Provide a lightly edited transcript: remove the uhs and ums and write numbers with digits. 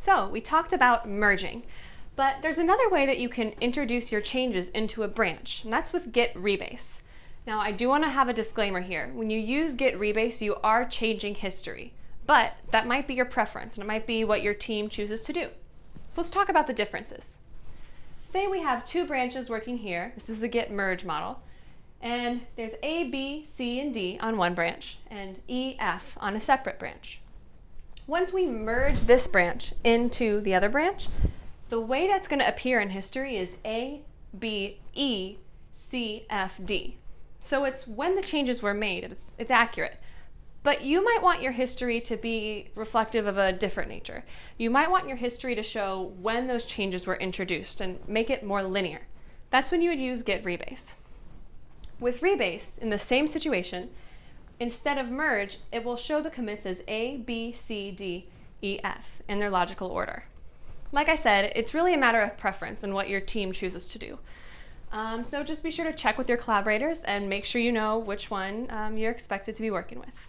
So we talked about merging, but there's another way that you can introduce your changes into a branch, and that's with git rebase. Now I do want to have a disclaimer here. When you use git rebase, you are changing history, but that might be your preference and it might be what your team chooses to do. So let's talk about the differences. Say we have two branches working here. This is the git merge model. And there's A, B, C, and D on one branch, and E, F on a separate branch. Once we merge this branch into the other branch, the way that's going to appear in history is A, B, E, C, F, D. So it's when the changes were made, it's accurate. But you might want your history to be reflective of a different nature. You might want your history to show when those changes were introduced and make it more linear. That's when you would use git rebase. With rebase, in the same situation, instead of merge, it will show the commits as A, B, C, D, E, F in their logical order. Like I said, it's really a matter of preference and what your team chooses to do. So just be sure to check with your collaborators and make sure you know which one you're expected to be working with.